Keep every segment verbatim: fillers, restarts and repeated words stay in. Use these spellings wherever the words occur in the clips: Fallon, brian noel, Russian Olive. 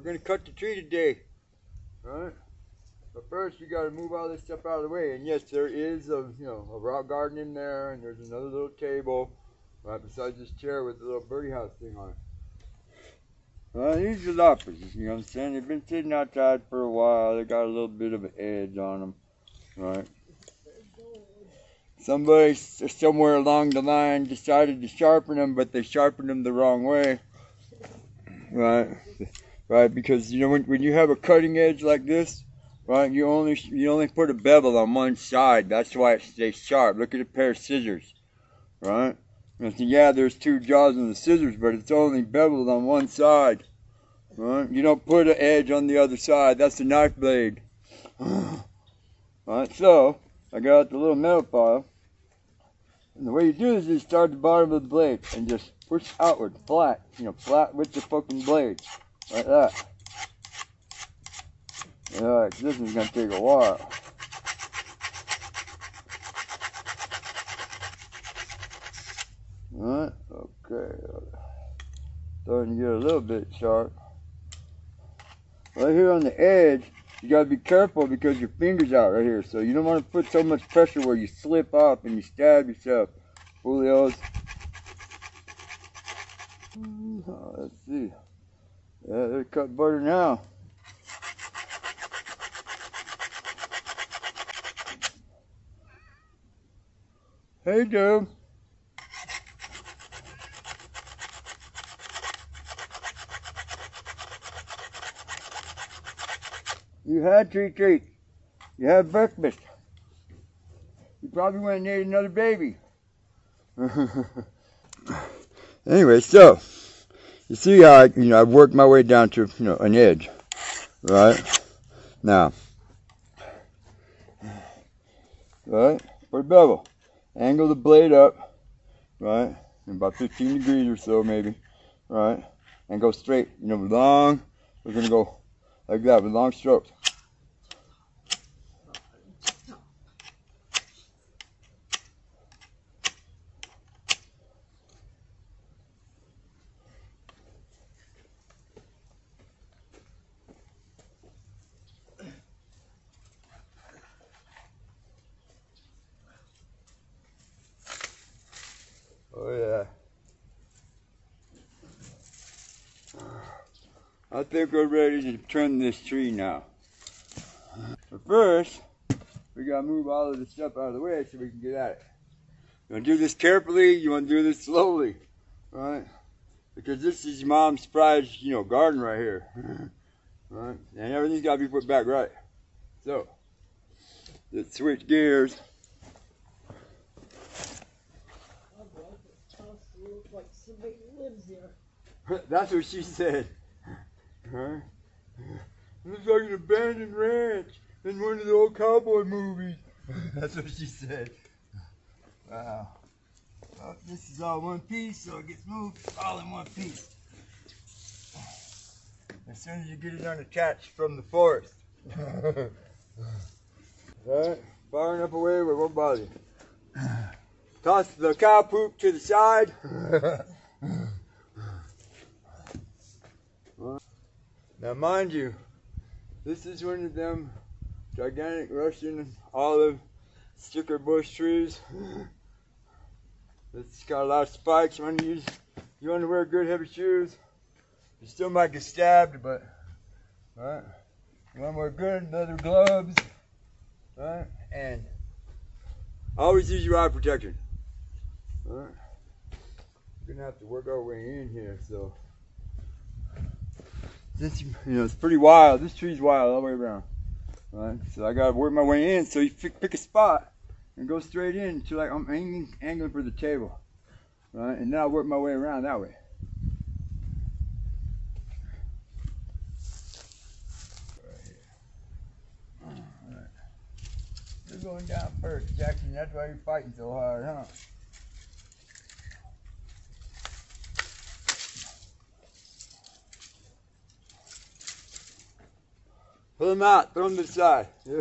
We're going to cut the tree today. Alright? But first, we got to move all this stuff out of the way. And yes, there is a, you know, a rock garden in there, and there's another little table right beside this chair with the little birdie house thing on it. Well, these jalapas, you understand? They've been sitting outside for a while. They got a little bit of an edge on them, right? Somebody somewhere along the line decided to sharpen them, but they sharpened them the wrong way, right? Right, because you know when, when you have a cutting edge like this, right? You only you only put a bevel on one side. That's why it stays sharp. Look at a pair of scissors, right? And so, yeah, there's two jaws on the scissors, but it's only beveled on one side, right? You don't put an edge on the other side. That's the knife blade, right? So I got the little metal file, and the way you do this is start at the bottom of the blade and just push outward, flat, you know, flat with the fucking blade, like that. Alright, this is gonna take a while. Alright, okay. Starting to get a little bit sharp. Right here on the edge, you gotta be careful because your finger's out right here, so you don't want to put so much pressure where you slip up and you stab yourself. Foolios. Oh, let's see. Yeah, they're cut butter now. Hey, dude. You had three treats. You had breakfast. You probably went and ate another baby. Anyway, so you see how I, you know, I've worked my way down to, you know, an edge, right? Now, right, put a bevel, angle the blade up, right, in about fifteen degrees or so maybe, right, and go straight. You know, long. We're gonna go like that with long strokes. Oh yeah. I think we're ready to trim this tree now. But first, we gotta move all of this stuff out of the way so we can get at it. You wanna do this carefully, you wanna do this slowly, right? Because this is Mom's prized, you know, garden right here. Right? And everything's gotta be put back right. So, let's switch gears. Like somebody lives there. That's what she said. Huh? Looks like an abandoned ranch in one of the old cowboy movies. That's what she said. Wow. Well, this is all one piece, so it gets moved all in one piece. As soon as you get it unattached from the forest. Alright, far enough away we won't bother you. Toss the cow poop to the side. Now mind you, this is one of them gigantic Russian olive sticker bush trees. It's got a lot of spikes. You want to use, you want to wear good heavy shoes. You still might get stabbed, but right. You want to wear good leather gloves, right? And always use your eye protection. Alright. We're gonna have to work our way in here, so this, you know, it's pretty wild. This tree's wild all the way around. Alright, so I gotta work my way in. So you pick a spot and go straight in until like I'm angling, angling for the table. Alright, and now I work my way around that way. You're going down first, Jackson. That's why you're fighting so hard, huh? Pull them out. Throw them to the side. Yeah.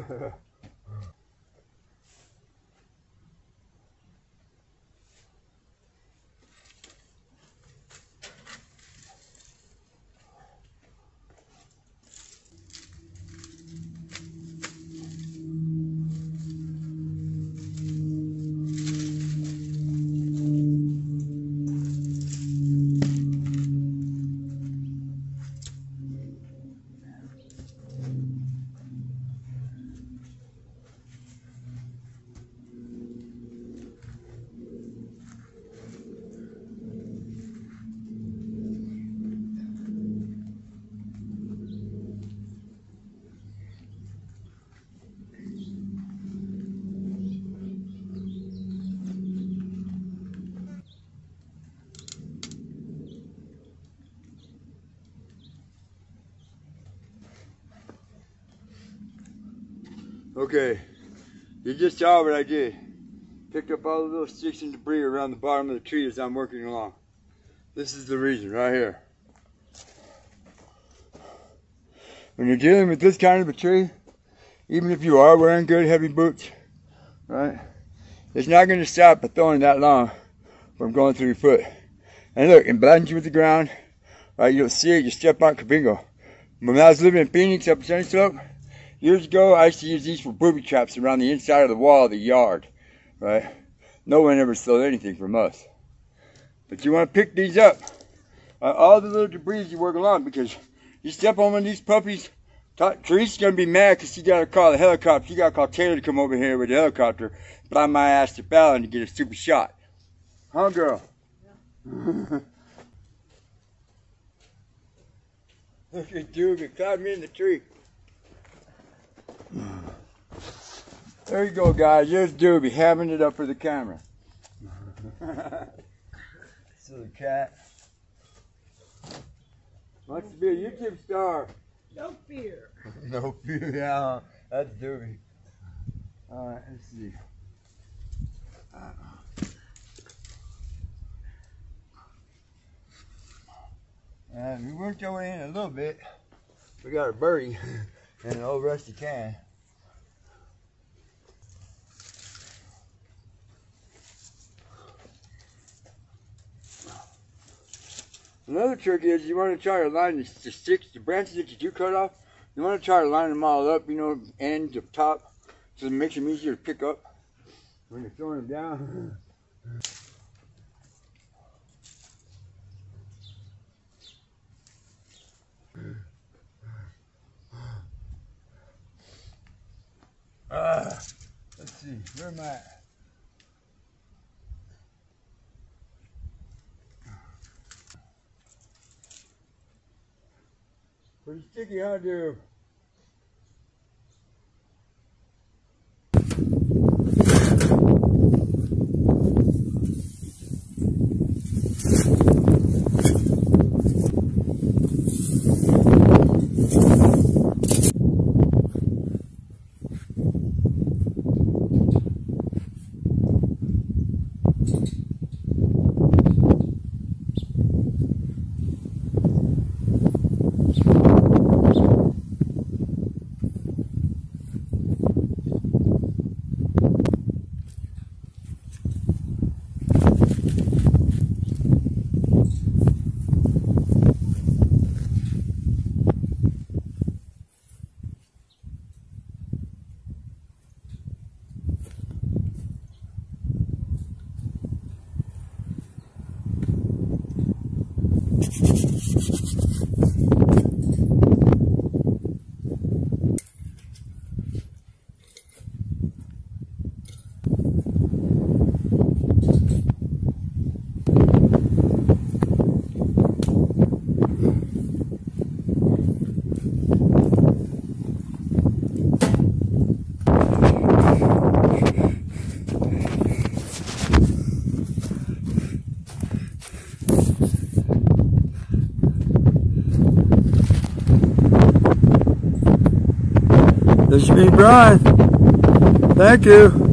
Okay, you just saw what I did. Picked up all the little sticks and debris around the bottom of the tree as I'm working along. This is the reason right here. When you're dealing with this kind of a tree, even if you are wearing good heavy boots, right, it's not going to stop a thorn that long from going through your foot. And look, it bladdens you with the ground, right? You'll see it, you step out, kabingo. When I was living in Phoenix up Sunny Slope, years ago, I used to use these for booby traps around the inside of the wall of the yard, right? No one ever stole anything from us. But you want to pick these up, uh, all the little debris you work along, because you step on one of these puppies, Teresa's going to be mad because she got to call the helicopter. She got to call Taylor to come over here with the helicopter, fly my ass to Fallon to get a stupid shot. Huh, girl? Yeah. Look at dude, you climbed me in the tree. There you go, guys. There's Doobie having it up for the camera. So the cat wants to be a YouTube star. No fear. No fear. Yeah, that's Doobie. All right, let's see. Uh, and we worked our way in a little bit. We got a birdie and an old rusty can. Another trick is you want to try to line the sticks, the branches that you do cut off, you want to try to line them all up, you know, ends up top, so it makes them easier to pick up when you're throwing them down. Uh, let's see, where am I at? Pretty sticky, huh, dude? This should be Brian. Thank you.